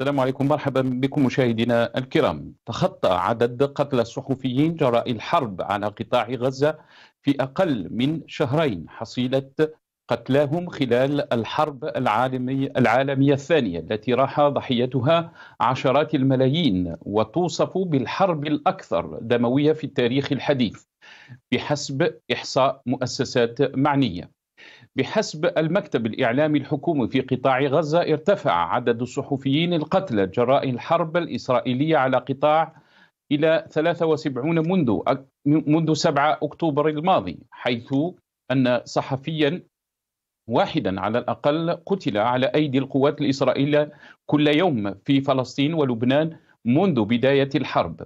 السلام عليكم، مرحبا بكم مشاهدينا الكرام. تخطى عدد قتلى الصحفيين جراء الحرب على قطاع غزة في أقل من شهرين حصيلة قتلاهم خلال الحرب العالمية الثانية التي راح ضحيتها عشرات الملايين، وتوصف بالحرب الأكثر دموية في التاريخ الحديث بحسب إحصاء مؤسسات معنية. بحسب المكتب الإعلامي الحكومي في قطاع غزة، ارتفع عدد الصحفيين القتلى جراء الحرب الإسرائيلية على قطاع إلى 73 منذ 7 أكتوبر الماضي، حيث أن صحفيا واحدا على الأقل قتل على أيدي القوات الإسرائيلية كل يوم في فلسطين ولبنان منذ بداية الحرب.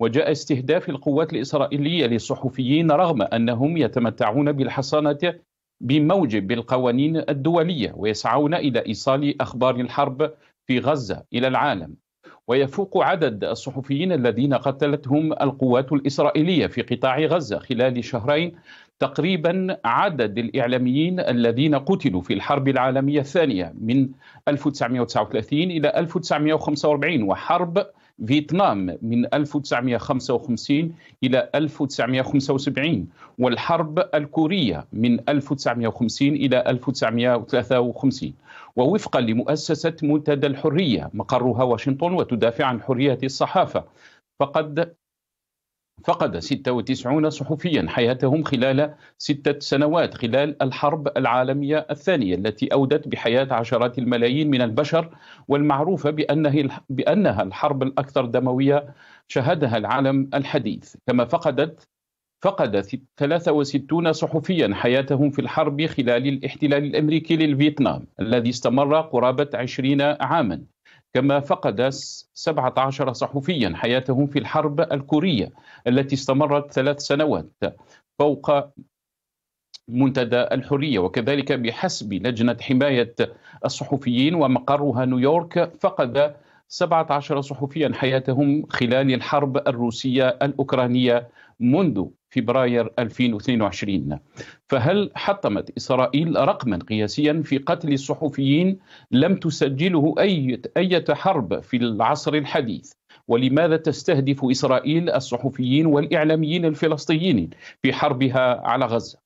وجاء استهداف القوات الإسرائيلية للصحفيين رغم أنهم يتمتعون بالحصانة بموجب القوانين الدولية ويسعون إلى إيصال أخبار الحرب في غزة إلى العالم. ويفوق عدد الصحفيين الذين قتلتهم القوات الإسرائيلية في قطاع غزة خلال شهرين تقريبا عدد الإعلاميين الذين قتلوا في الحرب العالمية الثانية من 1939 إلى 1945 وحرب فيتنام من 1955 إلى 1975 والحرب الكورية من 1950 إلى 1953. ووفقا لمؤسسة منتدى الحرية مقرها واشنطن وتدافع عن حرية الصحافة، فقد 96 صحفيا حياتهم خلال 6 سنوات خلال الحرب العالمية الثانية التي أودت بحياة عشرات الملايين من البشر، والمعروفة بأنها الحرب الأكثر دموية شهدها العالم الحديث. كما فقد 63 صحفيا حياتهم في الحرب خلال الاحتلال الأمريكي للفيتنام الذي استمر قرابة 20 عاما. كما فقد 17 صحفيا حياتهم في الحرب الكورية التي استمرت 3 سنوات فوق منتدى الحرية. وكذلك بحسب لجنة حماية الصحفيين ومقرها نيويورك، فقد 17 صحفيا حياتهم خلال الحرب الروسية الأوكرانية منذ فبراير 2022. فهل حطمت إسرائيل رقما قياسيا في قتل الصحفيين لم تسجله أي حرب في العصر الحديث؟ ولماذا تستهدف إسرائيل الصحفيين والإعلاميين الفلسطينيين في حربها على غزة؟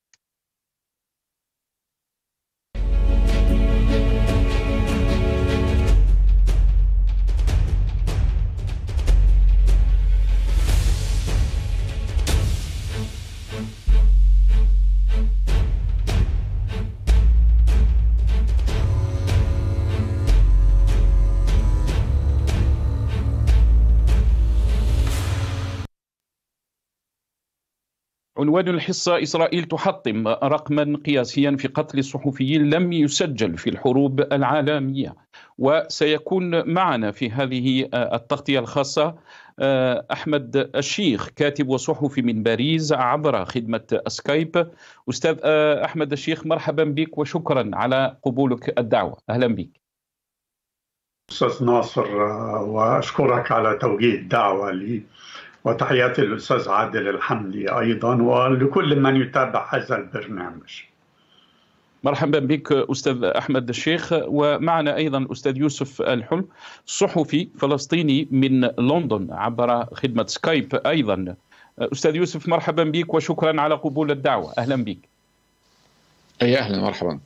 عنوان الحصة: إسرائيل تحطم رقما قياسيا في قتل الصحفيين لم يسجل في الحروب العالمية. وسيكون معنا في هذه التغطية الخاصة احمد الشيخ، كاتب وصحفي من باريس عبر خدمة سكايب. استاذ احمد الشيخ، مرحبا بك وشكرا على قبولك الدعوة. اهلا بك استاذ ناصر، واشكرك على توجيه الدعوة لي، وتحياتي للأستاذ عادل الحملي أيضا ولكل من يتابع هذا البرنامج. مرحبا بك أستاذ أحمد الشيخ. ومعنا أيضا أستاذ يوسف الحلو، صحفي فلسطيني من لندن عبر خدمة سكايب أيضا. أستاذ يوسف، مرحبا بك وشكرا على قبول الدعوة. أهلا بك. أي أهلا، مرحبا،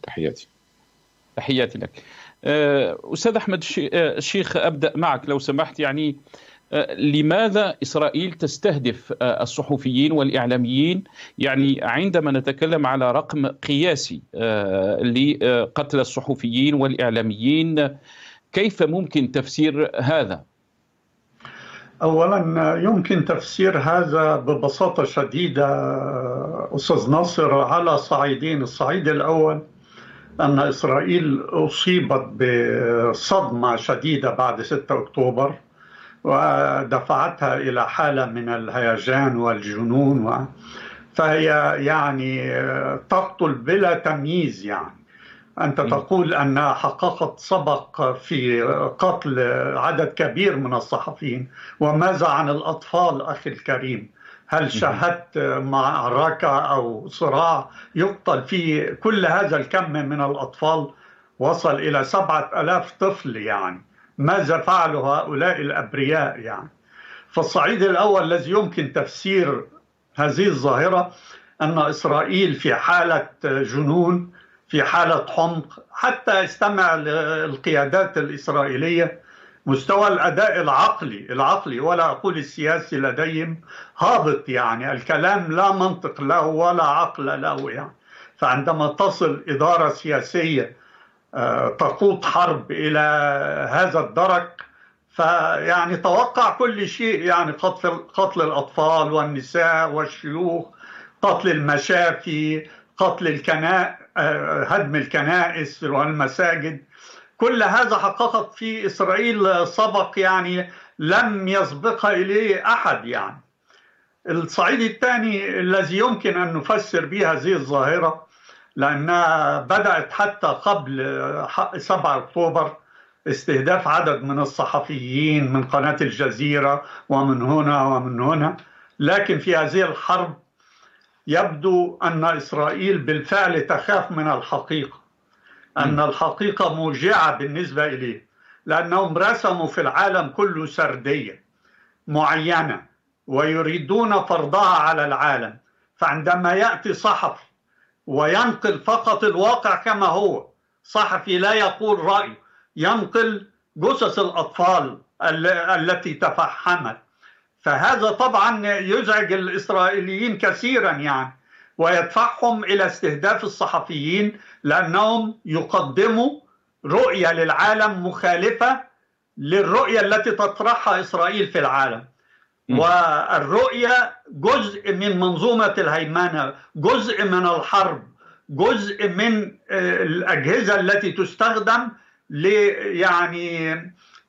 تحياتي لك. أستاذ أحمد الشيخ، أبدأ معك لو سمحت. يعني لماذا إسرائيل تستهدف الصحفيين والإعلاميين؟ يعني عندما نتكلم على رقم قياسي لقتل الصحفيين والإعلاميين، كيف ممكن تفسير هذا؟ أولا يمكن تفسير هذا ببساطة شديدة أستاذ ناصر على صعيدين. الصعيد الأول أن إسرائيل أصيبت بصدمة شديدة بعد 6 أكتوبر ودفعتها إلى حالة من الهيجان والجنون، فهي يعني تقتل بلا تمييز. يعني أنت تقول أنها حققت سبق في قتل عدد كبير من الصحفيين، وماذا عن الأطفال أخي الكريم؟ هل شاهدت معركة أو صراع يقتل فيه كل هذا الكم من الأطفال؟ وصل إلى 7000 طفل يعني، ماذا فعل هؤلاء الأبرياء يعني. فالصعيد الأول الذي يمكن تفسير هذه الظاهرة أن إسرائيل في حالة جنون، في حالة حمق، حتى استمع للقيادات الإسرائيلية، مستوى الأداء العقلي ولا أقول السياسي لديهم هابط، يعني الكلام لا منطق له ولا عقل له يعني. فعندما تصل إدارة سياسية تقود حرب إلى هذا الدرج، فيعني توقع كل شيء يعني، قتل الأطفال والنساء والشيوخ، قتل المشافي، قتل هدم الكنائس والمساجد، كل هذا حققت في إسرائيل سبق يعني لم يسبقها إليه أحد يعني. الصعيد الثاني الذي يمكن أن نفسر به هذه الظاهرة، لأنها بدأت حتى قبل 7 أكتوبر استهداف عدد من الصحفيين من قناة الجزيرة ومن هنا ومن هنا، لكن في هذه الحرب يبدو أن إسرائيل بالفعل تخاف من الحقيقة، أن الحقيقة موجعة بالنسبة إليه، لأنهم رسموا في العالم كله سردية معينة ويريدون فرضها على العالم. فعندما يأتي صحفي وينقل فقط الواقع كما هو، صحفي لا يقول رأيه، ينقل جثث الأطفال التي تفحمت، فهذا طبعا يزعج الإسرائيليين كثيرا يعني، ويدفعهم إلى استهداف الصحفيين، لأنهم يقدموا رؤية للعالم مخالفة للرؤية التي تطرحها إسرائيل في العالم. والرؤية جزء من منظومة الهيمنة، جزء من الحرب، جزء من الأجهزة التي تستخدم ليعني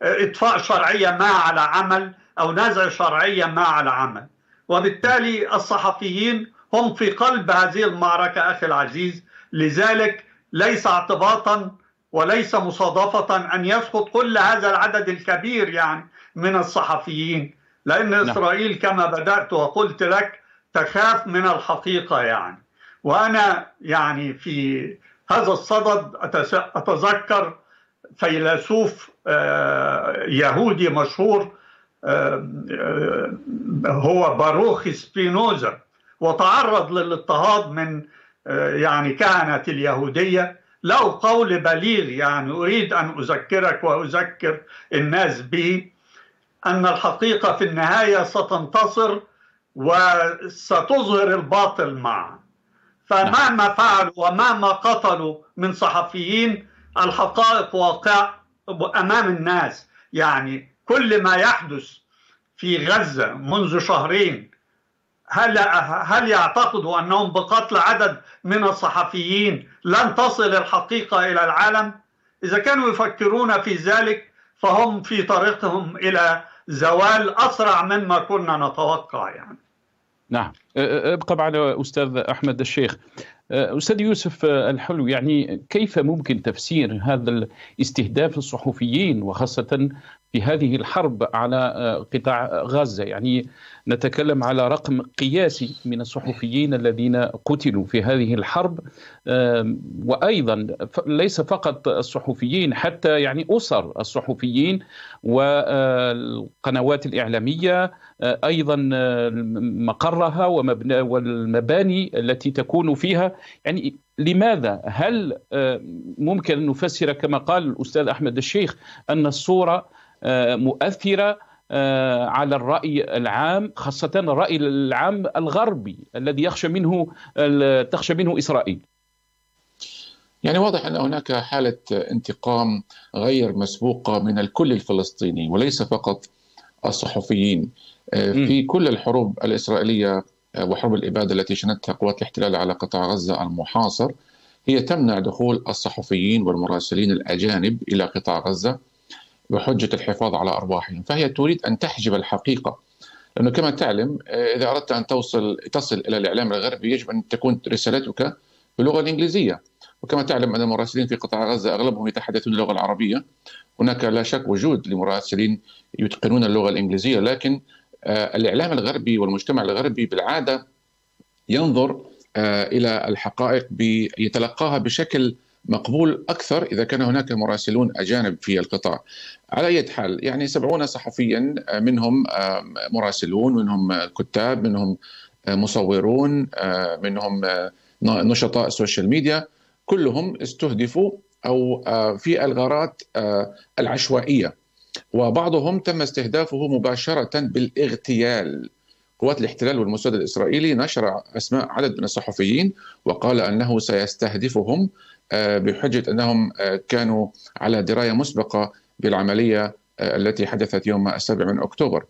إطفاء شرعية ما على عمل أو نزع شرعية ما على عمل. وبالتالي الصحفيين هم في قلب هذه المعركة أخي العزيز، لذلك ليس اعتباطا وليس مصادفة أن يسقط كل هذا العدد الكبير يعني من الصحفيين، لأن إسرائيل كما بدأت وقلت لك تخاف من الحقيقة يعني. وأنا يعني في هذا الصدد أتذكر فيلسوف يهودي مشهور هو باروخي سبينوزا، وتعرض للاضطهاد من يعني كهنة اليهودية، له قول بليغ يعني أريد أن أذكرك وأذكر الناس به، أن الحقيقة في النهاية ستنتصر وستظهر الباطل معا. فمهما فعلوا ومهما قتلوا من صحفيين، الحقائق واقع أمام الناس يعني. كل ما يحدث في غزة منذ شهرين، هل يعتقدوا أنهم بقتل عدد من الصحفيين لن تصل الحقيقة إلى العالم؟ إذا كانوا يفكرون في ذلك فهم في طريقهم إلى زوال أسرع مما كنا نتوقع يعني. نعم، ابقى معنا أستاذ أحمد الشيخ. أستاذ يوسف الحلو، يعني كيف ممكن تفسير هذا الاستهداف الصحفيين وخاصة في هذه الحرب على قطاع غزة؟ يعني نتكلم على رقم قياسي من الصحفيين الذين قتلوا في هذه الحرب، وأيضا ليس فقط الصحفيين، حتى يعني أسر الصحفيين والقنوات الإعلامية، أيضا مقرها والمباني التي تكون فيها. يعني لماذا؟ هل ممكن أن نفسر كما قال الأستاذ أحمد الشيخ أن الصورة مؤثرة على الرأي العام، خاصة الرأي العام الغربي الذي تخشى منه إسرائيل؟ يعني واضح أن هناك حالة انتقام غير مسبوقة من الكل الفلسطيني، وليس فقط الصحفيين. في كل الحروب الإسرائيلية وحرب الإبادة التي شنتها قوات الاحتلال على قطاع غزة المحاصر، هي تمنع دخول الصحفيين والمراسلين الأجانب إلى قطاع غزة بحجة الحفاظ على أرواحهم. فهي تريد أن تحجب الحقيقة، لأنه كما تعلم إذا أردت أن تصل إلى الإعلام الغربي يجب أن تكون رسالتك باللغة الإنجليزية، وكما تعلم أن المراسلين في قطاع غزة أغلبهم يتحدثون اللغة العربية. هناك لا شك وجود لمراسلين يتقنون اللغة الإنجليزية، لكن الإعلام الغربي والمجتمع الغربي بالعادة ينظر إلى الحقائق يتلقاها بشكل مقبول أكثر إذا كان هناك مراسلون أجانب في القطاع. على أي حال يعني 70 صحفيا منهم مراسلون، منهم كتاب، منهم مصورون، منهم نشطاء السوشيال ميديا، كلهم استهدفوا أو في الغارات العشوائية، وبعضهم تم استهدافه مباشرة بالاغتيال. قوات الاحتلال والمسود الإسرائيلي نشر أسماء عدد من الصحفيين وقال أنه سيستهدفهم بحجة أنهم كانوا على دراية مسبقة بالعملية التي حدثت يوم 7 من أكتوبر.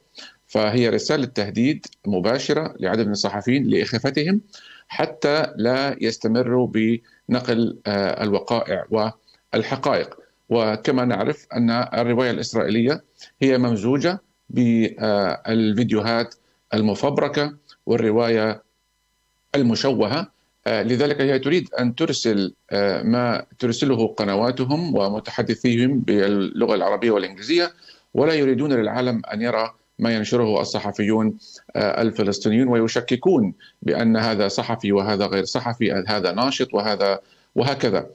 فهي رسالة تهديد مباشرة لعدد من الصحفيين لإخافتهم حتى لا يستمروا بنقل الوقائع والحقائق. وكما نعرف أن الرواية الإسرائيلية هي ممزوجة بالفيديوهات المفبركة والرواية المشوهة، لذلك هي تريد أن ترسل ما ترسله قنواتهم ومتحدثيهم باللغة العربية والإنجليزية، ولا يريدون للعالم أن يرى ما ينشره الصحفيون الفلسطينيون، ويشككون بأن هذا صحفي وهذا غير صحفي، هذا ناشط وهذا وهكذا.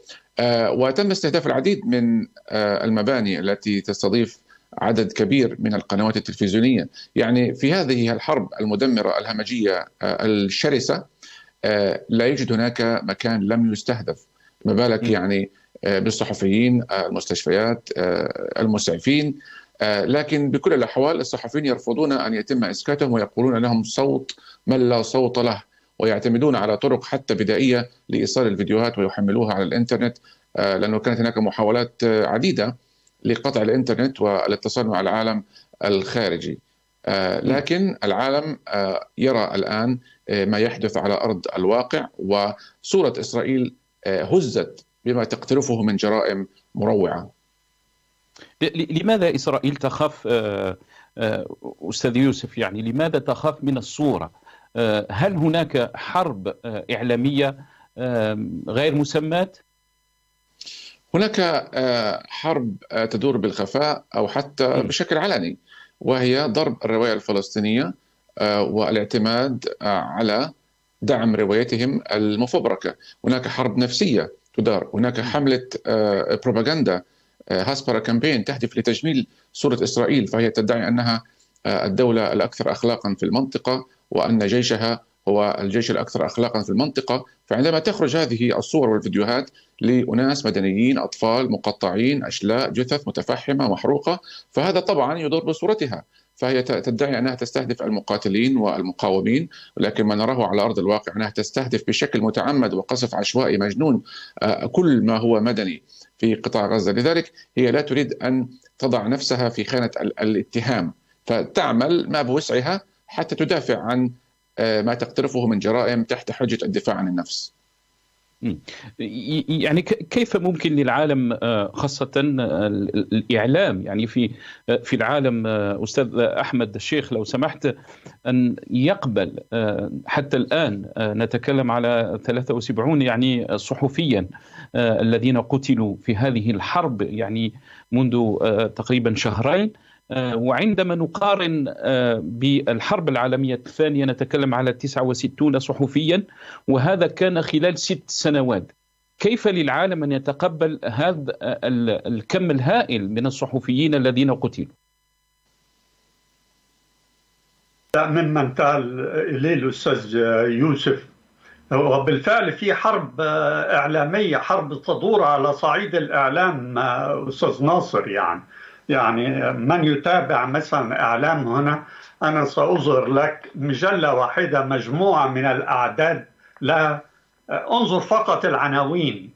وتم استهداف العديد من المباني التي تستضيف عدد كبير من القنوات التلفزيونية. يعني في هذه الحرب المدمرة الهمجية الشرسة لا يوجد هناك مكان لم يستهدف، ما بالك يعني بالصحفيين، المستشفيات، المسعفين. لكن بكل الأحوال الصحفيين يرفضون أن يتم إسكاتهم ويقولون أنهم صوت من لا صوت له، ويعتمدون على طرق حتى بدائية لإيصال الفيديوهات ويحملوها على الإنترنت، لأنه كانت هناك محاولات عديدة لقطع الإنترنت والاتصال مع العالم الخارجي. لكن العالم يرى الآن ما يحدث على أرض الواقع، وصورة إسرائيل هزت بما تقترفه من جرائم مروعة. لماذا إسرائيل تخاف أستاذ يوسف؟ يعني لماذا تخاف من الصورة؟ هل هناك حرب إعلامية غير مسماة؟ هناك حرب تدور بالخفاء أو حتى بشكل علني، وهي ضرب الرواية الفلسطينية والاعتماد على دعم روايتهم المفبركة. هناك حرب نفسية تدار، هناك حملة بروباغندا هاسبرا كامبين تهدف لتجميل صورة إسرائيل، فهي تدعي أنها الدولة الأكثر أخلاقا في المنطقة وأن جيشها هو الجيش الأكثر أخلاقا في المنطقة. فعندما تخرج هذه الصور والفيديوهات لأناس مدنيين، أطفال مقطعين، أشلاء، جثث متفحمة محروقة، فهذا طبعا يضر بصورتها، فهي تدعي أنها تستهدف المقاتلين والمقاومين، ولكن ما نراه على أرض الواقع أنها تستهدف بشكل متعمد وقصف عشوائي مجنون كل ما هو مدني في قطاع غزة. لذلك هي لا تريد أن تضع نفسها في خانة الاتهام، فتعمل ما بوسعها حتى تدافع عن ما تقترفه من جرائم تحت حجة الدفاع عن النفس. يعني كيف ممكن للعالم، خاصة الإعلام يعني في العالم أستاذ أحمد الشيخ لو سمحت، أن يقبل؟ حتى الآن نتكلم على 73 يعني صحفيا الذين قتلوا في هذه الحرب يعني منذ تقريبا شهرين، وعندما نقارن بالحرب العالمية الثانية نتكلم على 69 صحفيا، وهذا كان خلال 6 سنوات. كيف للعالم أن يتقبل هذا الكم الهائل من الصحفيين الذين قتلوا؟ مما انتهى إليه الأستاذ يوسف، وبالفعل في حرب إعلامية، حرب تدور على صعيد الإعلام أستاذ ناصر. يعني من يتابع مثلا إعلام هنا، أنا سأظهر لك مجلة واحدة مجموعة من الأعداد لها، انظر فقط العناوين: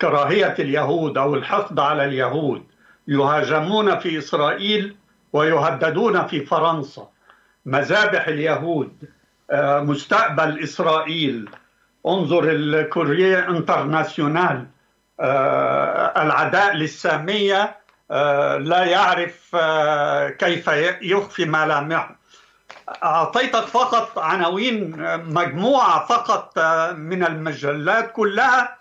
كراهية اليهود أو الحقد على اليهود، يهاجمون في إسرائيل ويهددون في فرنسا، مذابح اليهود، مستقبل إسرائيل، انظر الكورية انترناسيونال، العداء للسامية لا يعرف كيف يخفي ملامحه. أعطيتك فقط عناوين، مجموعة فقط من المجلات كلها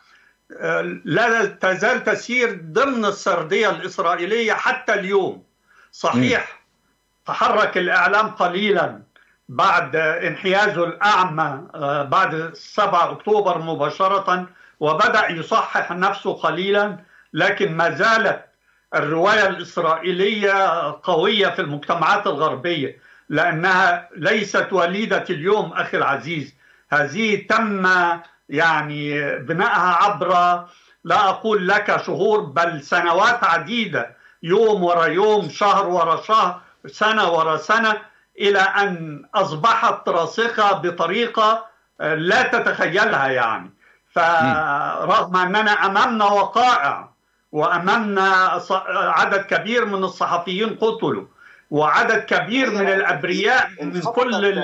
لا تزال تسير ضمن السردية الإسرائيلية حتى اليوم. صحيح تحرك الإعلام قليلا بعد انحيازه الأعمى بعد 7 أكتوبر مباشرة، وبدأ يصحح نفسه قليلا، لكن ما زالت الرواية الإسرائيلية قوية في المجتمعات الغربية لأنها ليست وليدة اليوم أخي العزيز. هذه تم يعني بنائها عبر لا أقول لك شهور بل سنوات عديدة، يوم ورا يوم، شهر ورا شهر، سنة ورا سنة، إلى أن أصبحت راسخة بطريقة لا تتخيلها يعني. فرغم أننا أمامنا وقائع وأمامنا عدد كبير من الصحفيين قتلوا وعدد كبير من الأبرياء من كل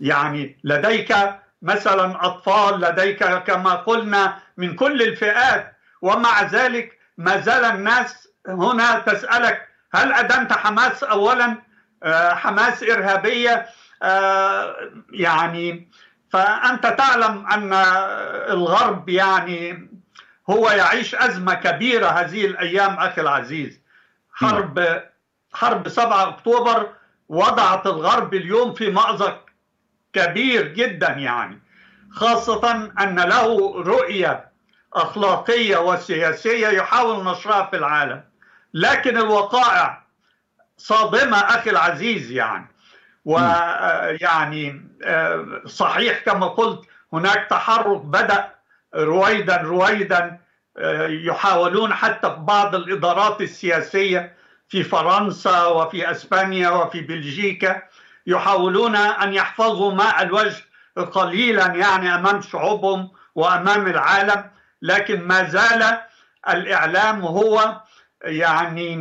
يعني لديك مثلا أطفال، لديك كما قلنا من كل الفئات، ومع ذلك ما زال الناس هنا تسألك هل أدمت حماس أولا؟ حماس إرهابية يعني. فأنت تعلم أن الغرب يعني هو يعيش أزمة كبيرة هذه الأيام أخي العزيز. حرب 7 أكتوبر وضعت الغرب اليوم في مأزق كبير جدا يعني، خاصة أن له رؤية أخلاقية وسياسية يحاول نشرها في العالم، لكن الوقائع صادمة أخي العزيز يعني. ويعني صحيح كما قلت هناك تحرك بدأ رويدا رويدا، يحاولون حتى في بعض الإدارات السياسية في فرنسا وفي أسبانيا وفي بلجيكا يحاولون أن يحفظوا ماء الوجه قليلا يعني أمام شعوبهم وأمام العالم، لكن ما زال الإعلام هو يعني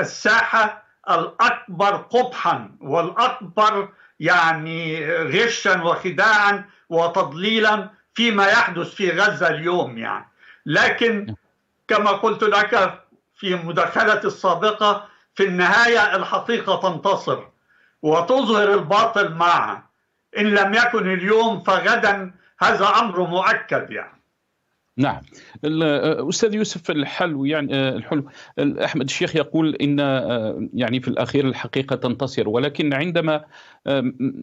الساحة الأكبر قبحا والأكبر يعني غشا وخداعا وتضليلا فيما يحدث في غزة اليوم يعني. لكن كما قلت لك في مداخلتي السابقة، في النهاية الحقيقة تنتصر وتظهر الباطل معها، إن لم يكن اليوم فغدا، هذا أمر مؤكد يعني. نعم. الأستاذ يوسف الحلو يعني الحلو أحمد الشيخ يقول إن يعني في الأخير الحقيقة تنتصر، ولكن عندما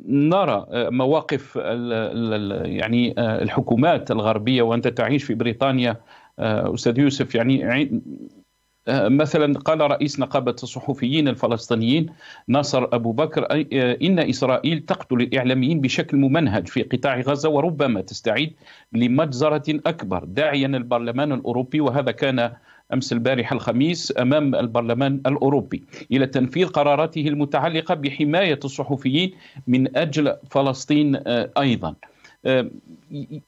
نرى مواقف يعني الحكومات الغربية، وأنت تعيش في بريطانيا أستاذ يوسف، يعني مثلا قال رئيس نقابة الصحفيين الفلسطينيين ناصر أبو بكر إن إسرائيل تقتل الإعلاميين بشكل ممنهج في قطاع غزة وربما تستعيد لمجزرة أكبر، داعيا البرلمان الأوروبي، وهذا كان أمس البارحة الخميس أمام البرلمان الأوروبي، إلى تنفيذ قراراته المتعلقة بحماية الصحفيين من أجل فلسطين أيضا.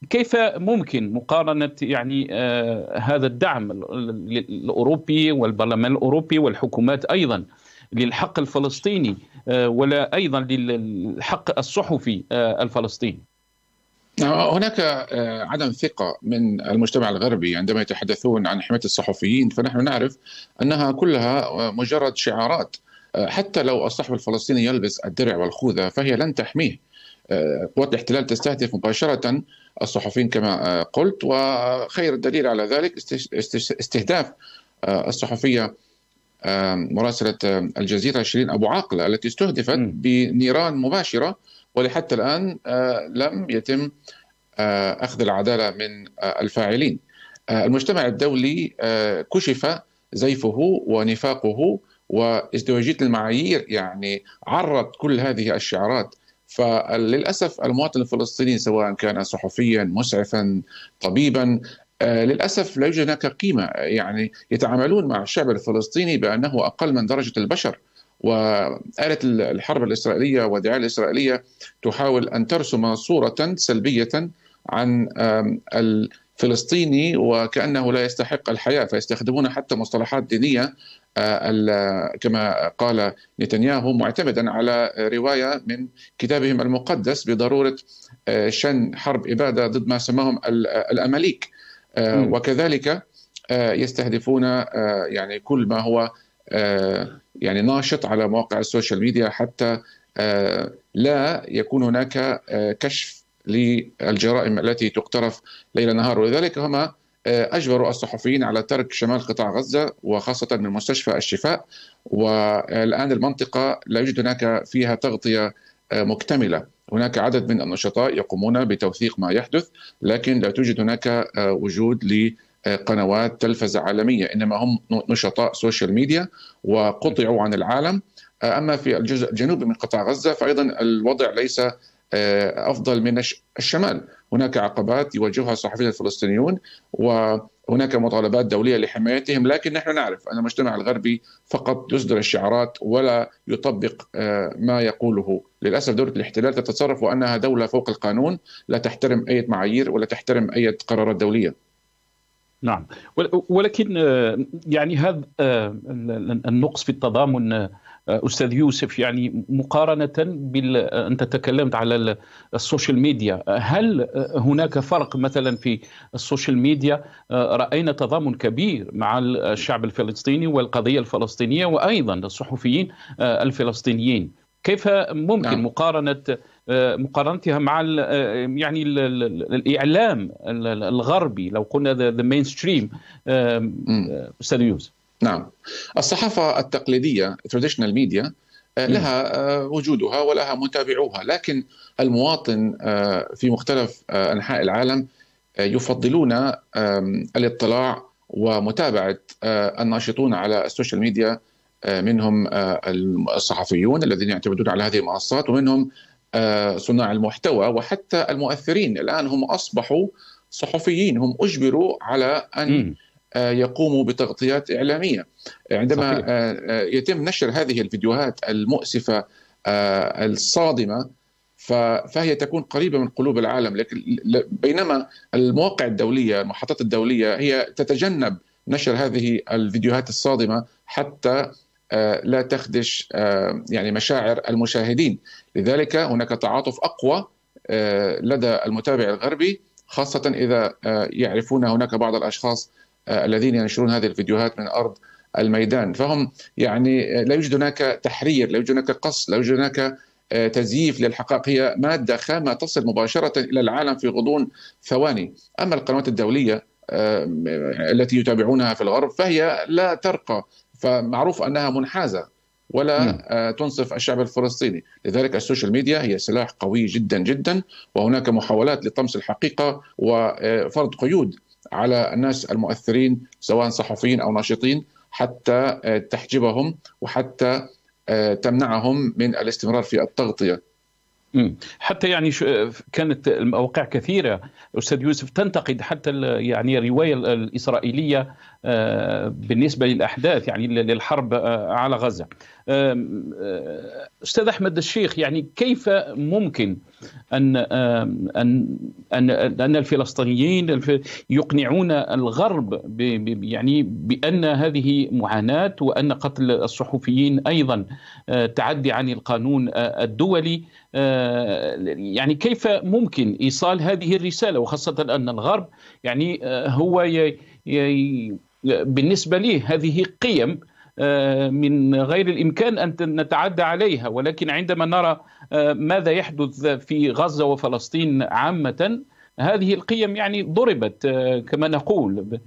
كيف ممكن مقارنة يعني هذا الدعم الأوروبي والبرلمان الأوروبي والحكومات أيضا للحق الفلسطيني ولا أيضا للحق الصحفي الفلسطيني؟ هناك عدم ثقة من المجتمع الغربي عندما يتحدثون عن حماية الصحفيين، فنحن نعرف أنها كلها مجرد شعارات. حتى لو الصحفي الفلسطيني يلبس الدرع والخوذة فهي لن تحميه. قوات الاحتلال تستهدف مباشرة الصحفيين كما قلت، وخير الدليل على ذلك استهداف الصحفية مراسلة الجزيرة شيرين أبو عاقلة التي استهدفت بنيران مباشرة، ولحتى الآن لم يتم أخذ العدالة من الفاعلين. المجتمع الدولي كشف زيفه ونفاقه وازدواجية المعايير، يعني عرض كل هذه الشعارات. فللأسف المواطن الفلسطيني سواء كان صحفيا مسعفا طبيبا للأسف لا يوجد هناك قيمة، يعني يتعاملون مع الشعب الفلسطيني بأنه أقل من درجة البشر. وآلة الحرب الإسرائيلية والدعاية الإسرائيلية تحاول أن ترسم صورة سلبية عن الفلسطيني وكأنه لا يستحق الحياة، فيستخدمون حتى مصطلحات دينية كما قال نتنياهو، معتمدا على رواية من كتابهم المقدس بضرورة شن حرب إبادة ضد ما سماهم الأماليك، وكذلك يستهدفون يعني كل ما هو يعني ناشط على مواقع السوشيال ميديا حتى لا يكون هناك كشف للجرائم التي تقترف ليل نهار. ولذلك هما أجبروا الصحفيين على ترك شمال قطاع غزة وخاصة من مستشفى الشفاء، والآن المنطقة لا يوجد هناك فيها تغطية مكتملة، هناك عدد من النشطاء يقومون بتوثيق ما يحدث، لكن لا توجد هناك وجود لقنوات تلفزة عالمية، إنما هم نشطاء سوشيال ميديا وقطعوا عن العالم. أما في الجزء الجنوبي من قطاع غزة فأيضا الوضع ليس أفضل من الشمال، هناك عقبات يواجهها الصحفيين الفلسطينيون وهناك مطالبات دولية لحمايتهم، لكن نحن نعرف أن المجتمع الغربي فقط يصدر الشعارات ولا يطبق ما يقوله. للأسف دولة الاحتلال تتصرف وأنها دولة فوق القانون، لا تحترم أي معايير ولا تحترم أي قرارات دولية. نعم، ولكن يعني هذا النقص في التضامن أستاذ يوسف، يعني مقارنة أنت تكلمت على السوشيال ميديا، هل هناك فرق مثلا في السوشيال ميديا؟ رأينا تضامن كبير مع الشعب الفلسطيني والقضية الفلسطينية وأيضا الصحفيين الفلسطينيين، كيف ممكن نعم. مقارنتها مع يعني الإعلام الغربي لو قلنا ذا مين ستريم أستاذ يوسف؟ نعم، الصحافة التقليدية traditional media لها وجودها ولها متابعوها، لكن المواطن في مختلف أنحاء العالم يفضلون الاطلاع ومتابعة الناشطون على السوشيال ميديا، منهم الصحفيون الذين يعتمدون على هذه المنصات، ومنهم صناع المحتوى وحتى المؤثرين. الآن هم أصبحوا صحفيين، هم أجبروا على أن يقوموا بتغطيات إعلامية. عندما صحيح. يتم نشر هذه الفيديوهات المؤسفة الصادمة فهي تكون قريبة من قلوب العالم، لكن بينما المواقع الدولية المحطات الدولية هي تتجنب نشر هذه الفيديوهات الصادمة حتى لا تخدش يعني مشاعر المشاهدين. لذلك هناك تعاطف أقوى لدى المتابع الغربي، خاصة إذا يعرفون هناك بعض الأشخاص الذين ينشرون هذه الفيديوهات من أرض الميدان، فهم يعني لا يوجد هناك تحرير، لا يوجد هناك قص، لا يوجد هناك تزييف للحقائق، هي مادة خامة تصل مباشرة إلى العالم في غضون ثواني. أما القنوات الدولية التي يتابعونها في الغرب فهي لا ترقى، فمعروف أنها منحازة ولا تنصف الشعب الفلسطيني. لذلك السوشيال ميديا هي سلاح قوي جدا جدا، وهناك محاولات لطمس الحقيقة وفرض قيود على الناس المؤثرين سواء صحفيين أو ناشطين حتى تحجبهم وحتى تمنعهم من الاستمرار في التغطية. حتى يعني كانت مواقع كثيرة أستاذ يوسف تنتقد حتى يعني الرواية الإسرائيلية بالنسبة للأحداث يعني للحرب على غزة. أستاذ أحمد الشيخ، يعني كيف ممكن أن أن أن الفلسطينيين يقنعون الغرب يعني بأن هذه معاناة وأن قتل الصحفيين أيضا تعدي عن القانون الدولي؟ يعني كيف ممكن إيصال هذه الرسالة، وخاصة أن الغرب يعني هو بالنسبة لي هذه قيم من غير الإمكان أن نتعدى عليها، ولكن عندما نرى ماذا يحدث في غزة وفلسطين عامة هذه القيم يعني ضربت كما نقول.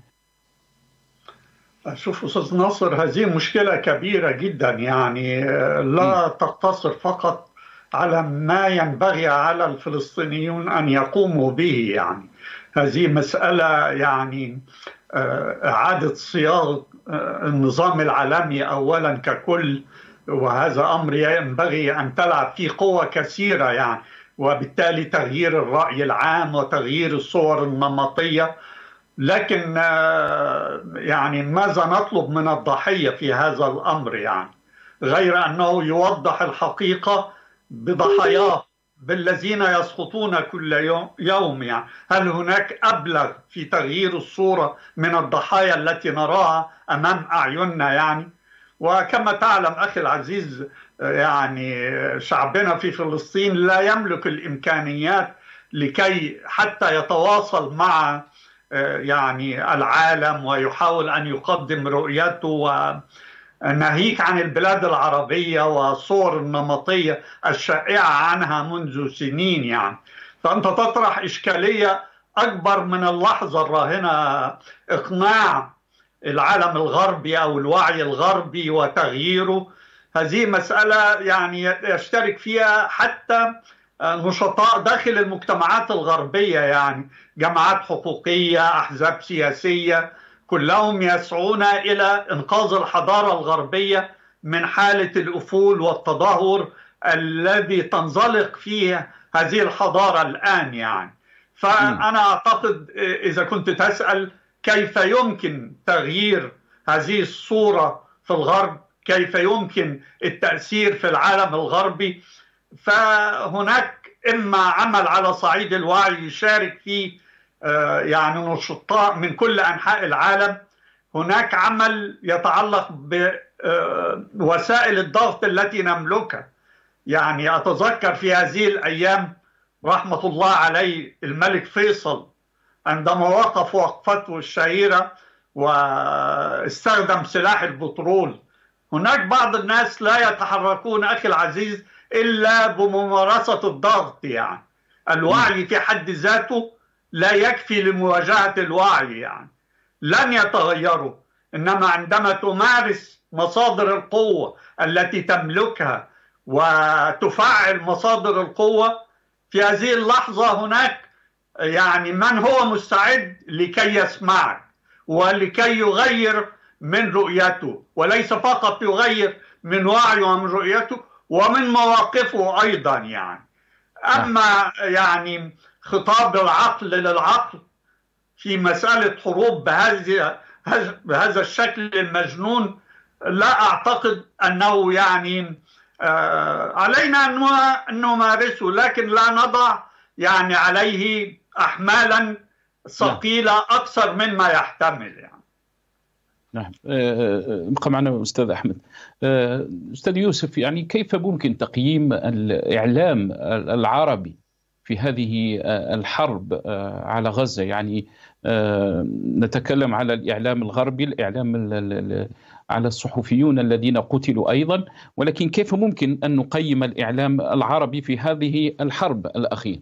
شوف أستاذ ناصر، هذه مشكلة كبيرة جدا، يعني لا تقتصر فقط على ما ينبغي على الفلسطينيون أن يقوموا به، يعني هذه مسألة يعني إعادة صياغة النظام العالمي أولا ككل، وهذا أمر ينبغي أن تلعب فيه قوة كثيرة يعني، وبالتالي تغيير الرأي العام وتغيير الصور النمطية. لكن يعني ماذا نطلب من الضحية في هذا الأمر؟ يعني غير أنه يوضح الحقيقة بضحاياه بالذين يسقطون كل يوم، يعني هل هناك أبلغ في تغيير الصورة من الضحايا التي نراها أمام أعيننا؟ يعني وكما تعلم أخي العزيز، يعني شعبنا في فلسطين لا يملك الإمكانيات لكي حتى يتواصل مع يعني العالم ويحاول أن يقدم رؤيته، ناهيك عن البلاد العربية والصور النمطية الشائعة عنها منذ سنين. يعني فأنت تطرح إشكالية أكبر من اللحظة الراهنة، إقناع العالم الغربي أو الوعي الغربي وتغييره، هذه مسألة يعني يشترك فيها حتى نشطاء داخل المجتمعات الغربية، يعني جماعات حقوقية، أحزاب سياسية، كلهم يسعون إلى إنقاذ الحضارة الغربية من حالة الأفول والتدهور الذي تنزلق فيه هذه الحضارة الآن. يعني فأنا أعتقد إذا كنت تسأل كيف يمكن تغيير هذه الصورة في الغرب، كيف يمكن التأثير في العالم الغربي، فهناك إما عمل على صعيد الوعي يشارك فيه يعني نشطاء من كل أنحاء العالم، هناك عمل يتعلق بوسائل الضغط التي نملكها. يعني أتذكر في هذه الأيام رحمة الله عليه الملك فيصل عندما وقف وقفته الشهيرة واستخدم سلاح البترول، هناك بعض الناس لا يتحركون أخي العزيز إلا بممارسة الضغط. يعني الوعي في حد ذاته لا يكفي لمواجهة الوعي، يعني لن يتغيروا، إنما عندما تمارس مصادر القوة التي تملكها وتفعل مصادر القوة في هذه اللحظة، هناك يعني من هو مستعد لكي يسمعك ولكي يغير من رؤيته، وليس فقط يغير من وعيه ومن رؤيته ومن مواقفه أيضا. يعني أما يعني خطاب العقل للعقل في مسألة حروب بهذا الشكل المجنون، لا أعتقد أنه يعني علينا أن نمارسه، لكن لا نضع يعني عليه أحمالا ثقيلة أكثر مما يحتمل. يعني نعم، ابقى معنا أستاذ أحمد. أستاذ يوسف، يعني كيف ممكن تقييم الإعلام العربي في هذه الحرب على غزة؟ يعني نتكلم على الإعلام الغربي، الإعلام على الصحفيون الذين قتلوا أيضا، ولكن كيف ممكن أن نقيم الإعلام العربي في هذه الحرب الأخيرة؟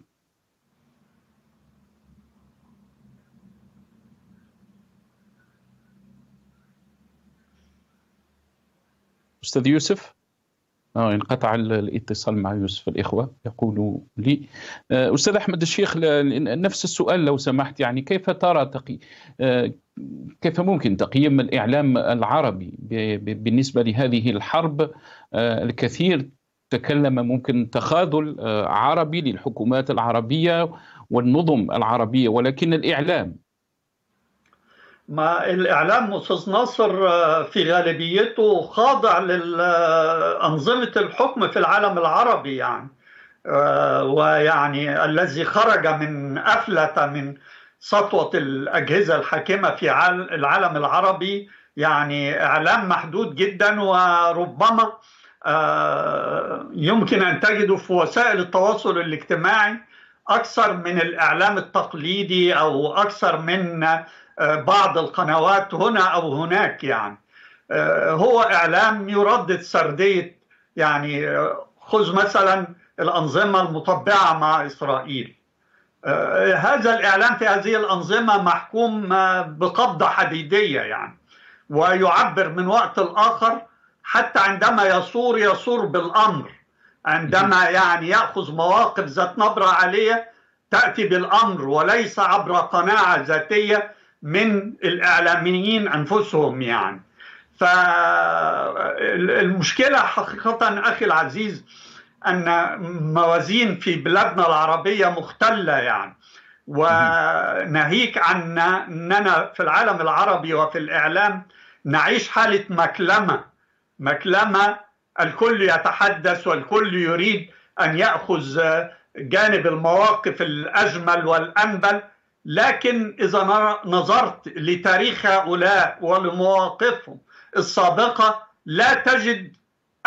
أستاذ يوسف؟ انقطع الاتصال مع يوسف. الإخوة يقولوا لي أستاذ أحمد الشيخ نفس السؤال لو سمحت، يعني كيف ترى كيف ممكن تقييم الإعلام العربي بالنسبة لهذه الحرب؟ الكثير تكلم ممكن تخاذل عربي للحكومات العربية والنظم العربية، ولكن الإعلام ما الإعلام أستاذ ناصر في غالبيته خاضع لأنظمة الحكم في العالم العربي. يعني ويعني الذي خرج من أفلت من سطوة الأجهزة الحاكمة في العالم العربي يعني إعلام محدود جدا، وربما يمكن أن تجده في وسائل التواصل الاجتماعي أكثر من الإعلام التقليدي أو أكثر من بعض القنوات هنا أو هناك. يعني هو إعلام يردد سردية، يعني خذ مثلا الأنظمة المطبعة مع إسرائيل، هذا الإعلام في هذه الأنظمة محكوم بقبضة حديدية، يعني ويعبر من وقت لآخر، حتى عندما يصور بالأمر، عندما يعني يأخذ مواقف ذات نبرة عالية تأتي بالأمر وليس عبر قناعة ذاتية من الإعلاميين أنفسهم. يعني فالمشكلة حقيقة أخي العزيز أن موازين في بلادنا العربية مختلة، يعني وناهيك عن أننا في العالم العربي وفي الإعلام نعيش حالة مكلمة، الكل يتحدث والكل يريد أن يأخذ جانب المواقف الأجمل والأنبل، لكن إذا نظرت لتاريخ هؤلاء ولمواقفهم السابقة لا تجد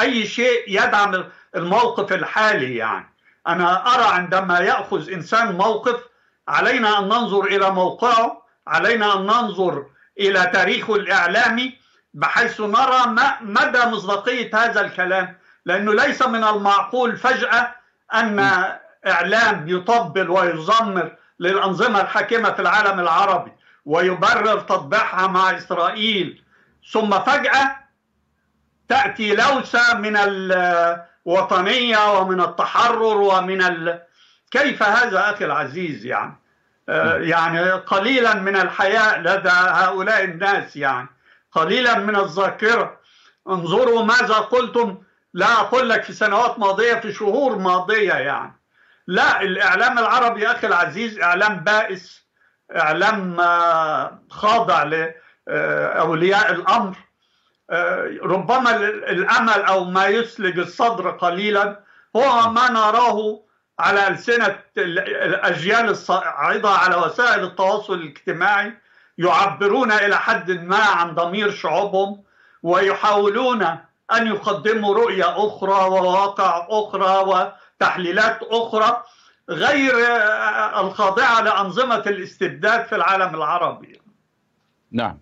أي شيء يدعم الموقف الحالي. يعني أنا أرى عندما يأخذ إنسان موقف علينا أن ننظر إلى موقعه، علينا أن ننظر إلى تاريخه الإعلامي بحيث نرى مدى مصداقية هذا الكلام، لأنه ليس من المعقول فجأة أن إعلام يطبل ويزمر للأنظمة الحاكمة في العالم العربي ويبرر تطبيعها مع إسرائيل، ثم فجأة تأتي لوسة من وطنية ومن التحرر ومن كيف هذا أخي العزيز؟ يعني قليلا من الحياء لدى هؤلاء الناس، يعني قليلا من الذاكرة. انظروا ماذا قلتم، لا أقول لك في سنوات ماضية، في شهور ماضية. يعني لا، الإعلام العربي أخي العزيز إعلام بائس، إعلام خاضع لأولياء الأمر. ربما الأمل أو ما يسلج الصدر قليلا هو ما نراه على ألسنة الأجيال الصاعدة على وسائل التواصل الاجتماعي، يعبرون إلى حد ما عن ضمير شعوبهم ويحاولون أن يقدموا رؤية أخرى وواقع أخرى وتحليلات أخرى غير الخاضعة لأنظمة الاستبداد في العالم العربي. نعم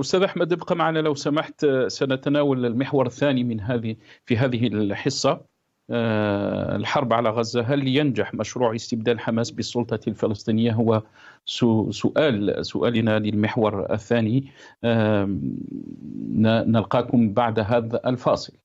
أستاذ أحمد، ابقى معنا لو سمحت، سنتناول المحور الثاني من هذه الحصة، الحرب على غزة. هل ينجح مشروع استبدال حماس بالسلطة الفلسطينية؟ هو سؤالنا للمحور الثاني. نلقاكم بعد هذا الفاصل.